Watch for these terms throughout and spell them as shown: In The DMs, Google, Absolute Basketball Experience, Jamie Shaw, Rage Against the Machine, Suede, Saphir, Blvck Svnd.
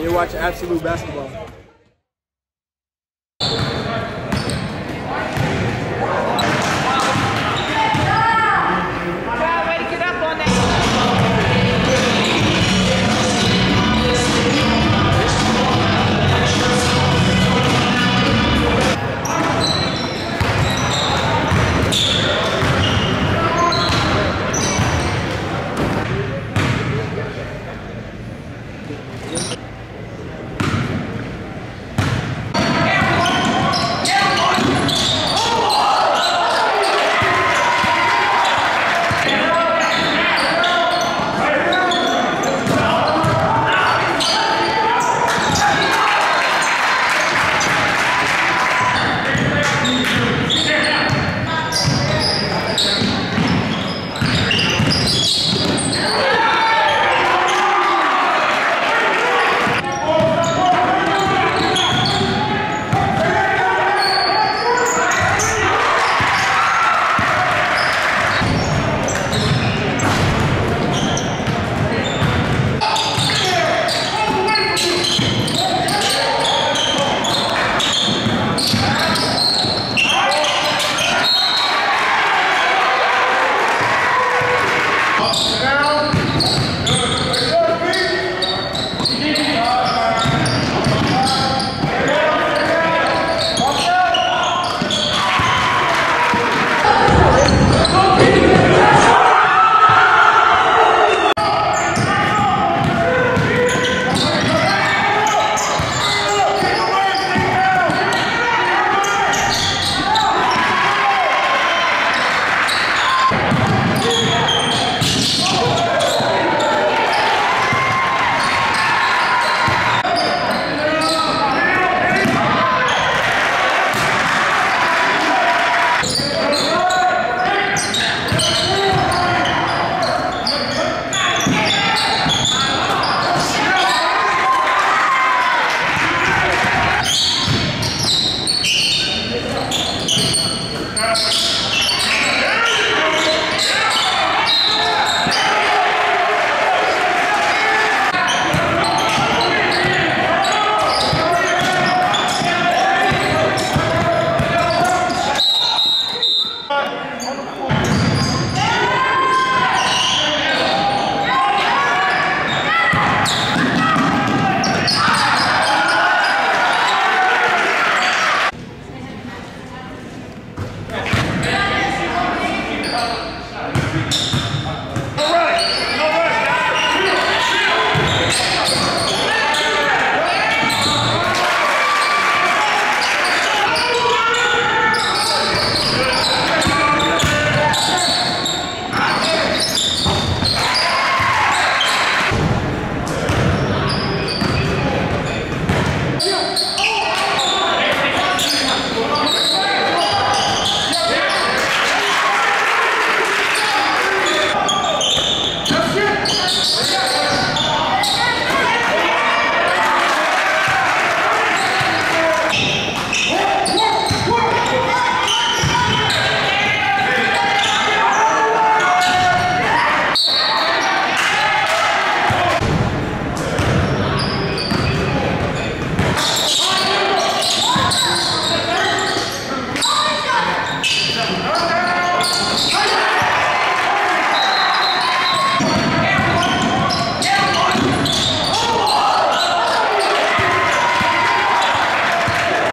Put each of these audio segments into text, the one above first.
and you're watching Absolute Basketball.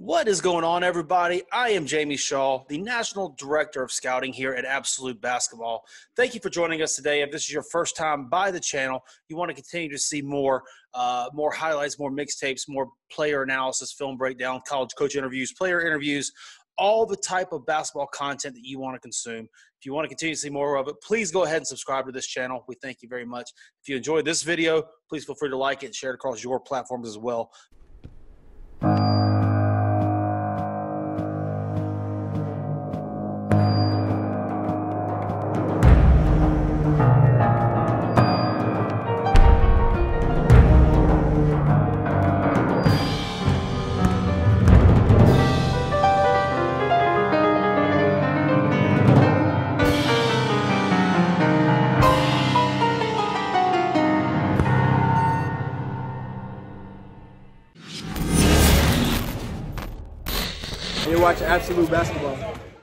What is going on, everybody? I am Jamie Shaw, the National Director of Scouting here at Absolute Basketball. Thank you for joining us today. If this is your first time by the channel, you want to continue to see more highlights, more mixtapes, more player analysis, film breakdown, college coach interviews, player interviews, all the type of basketball content that you want to consume. If you want to continue to see more of it, please go ahead and subscribe to this channel. We thank you very much. If you enjoyed this video, please feel free to like it and share it across your platforms as well. and you're watching Absolute Basketball.